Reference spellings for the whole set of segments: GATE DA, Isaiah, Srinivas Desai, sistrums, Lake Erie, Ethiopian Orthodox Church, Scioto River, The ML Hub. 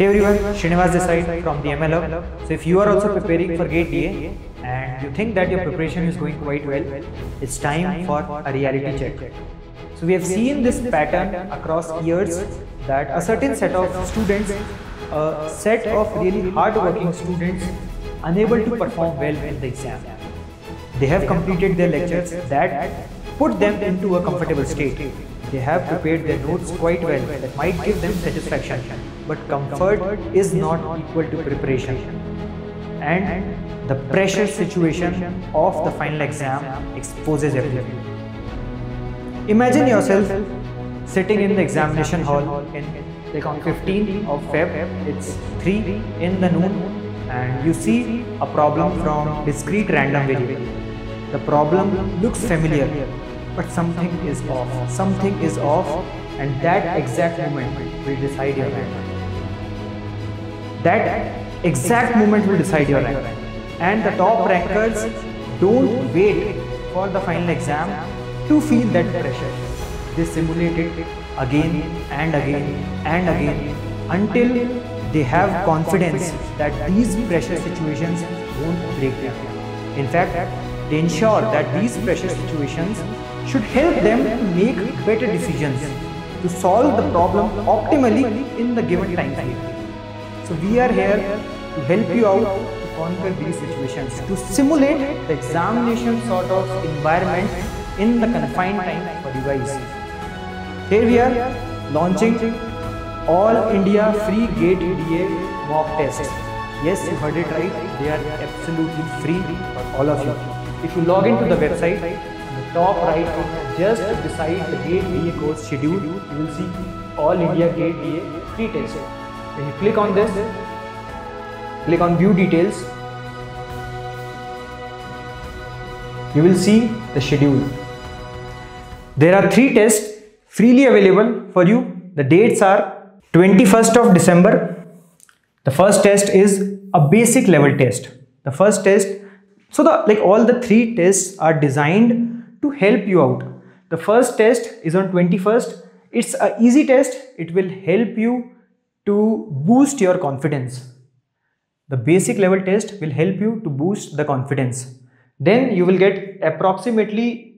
Hey everyone, Srinivas Desai from The ML Hub. So if you are also preparing for GATE DA and you think that your preparation is going quite well, it's time for a reality check. So we have seen this pattern across years that a certain set of students, a set of really hard-working students, unable to perform well in the exam. They have completed their lectures that put them into a comfortable state. They have prepared their notes quite well, that might give them satisfaction. But comfort is not equal to preparation. And the pressure situation of the final exam exposes everything. Imagine yourself sitting in the examination hall on 15th of Feb, it's 3 in the noon, and you see a problem from discrete random variable. The problem looks familiar, but something is off, and that exact moment will decide your rank. That exact moment will decide your rank. And the top rankers don't wait for the final exam to feel that pressure. They simulate it again and again and again until they have confidence that these pressure situations won't break them. In fact, they ensure that these pressure situations should help them to make better decisions, to solve the problem optimally in the given time frame. So we are here to help you out to conquer these situations, to simulate the examination sort of environment in the confined time for you guys. Here we are launching All India Free GATE DA Mock Test. Yes, you heard it right, they are absolutely free for all of you. If you log into the website, the top right corner, just beside the GATE DA course schedule, you will see All India GATE DA free test. When you click on this, click on view details, you will see the schedule. There are 3 tests freely available for you. The dates are 21st of December. The first test is a basic level test. The first test, so all the 3 tests are designed to help you out. The first test is on 21st. It's an easy test. It will help you to boost your confidence. The basic level test will help you to boost the confidence. Then you will get approximately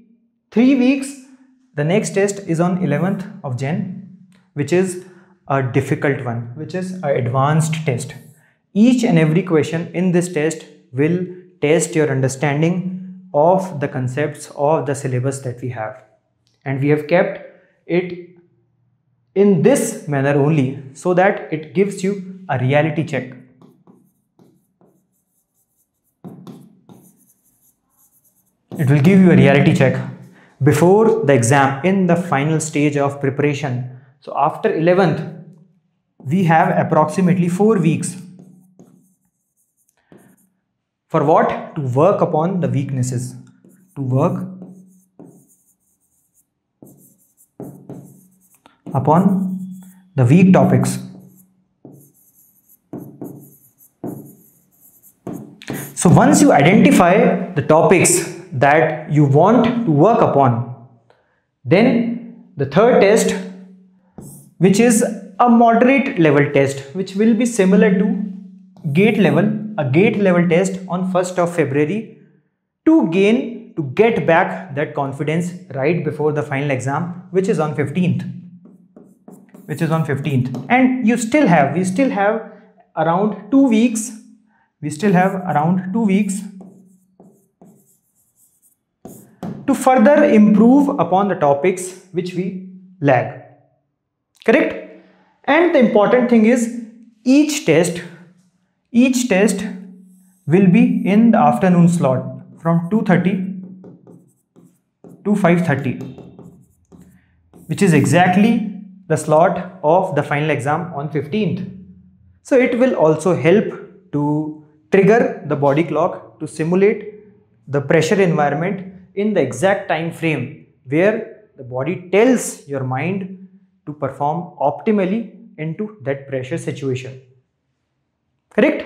3 weeks. The next test is on 11th of Jan, which is a difficult one, which is an advanced test. Each and every question in this test will test your understanding of the concepts of the syllabus that we have, and we have kept it in this manner only so that it gives you a reality check. It will give you a reality check before the exam in the final stage of preparation. So after 11th, we have approximately 4 weeks. For what? To work upon the weaknesses. To work upon the weak topics. So once you identify the topics that you want to work upon, then the third test, which is a moderate level test, which will be similar to GATE level, a GATE level test on 1st of February to get back that confidence right before the final exam, which is on 15th, and we still have around 2 weeks, to further improve upon the topics which we lag, correct? And the important thing is each test will be in the afternoon slot from 2:30 to 5:30, which is exactly the slot of the final exam on 15th. So it will also help to trigger the body clock to simulate the pressure environment in the exact time frame where the body tells your mind to perform optimally into that pressure situation. Correct?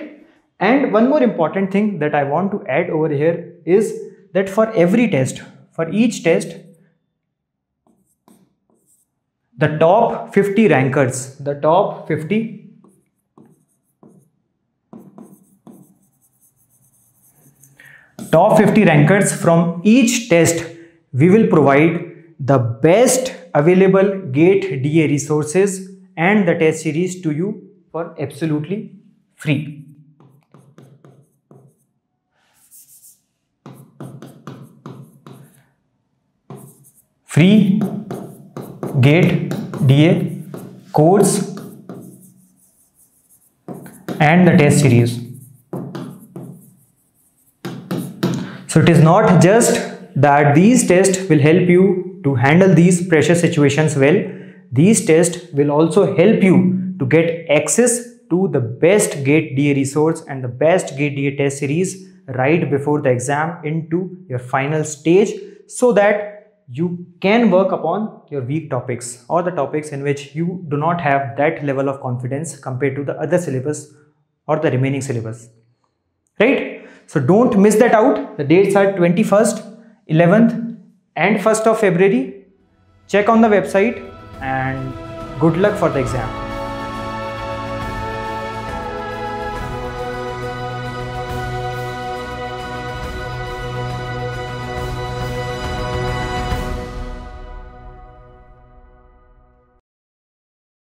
And one more important thing that I want to add over here is that for every test, for each test, the top 50 rankers, top 50 rankers from each test, we will provide the best available GATE DA resources and the test series to you for absolutely free. Free GATE DA course and the test series. So it is not just that these tests will help you to handle these pressure situations well, these tests will also help you to get access to the best GATE DA resource and the best GATE DA test series right before the exam into your final stage, so that you can work upon your weak topics or the topics in which you do not have that level of confidence compared to the other syllabus or the remaining syllabus, right? So don't miss that out. The dates are 21st, 11th and 1st of February. Check on the website and good luck for the exam.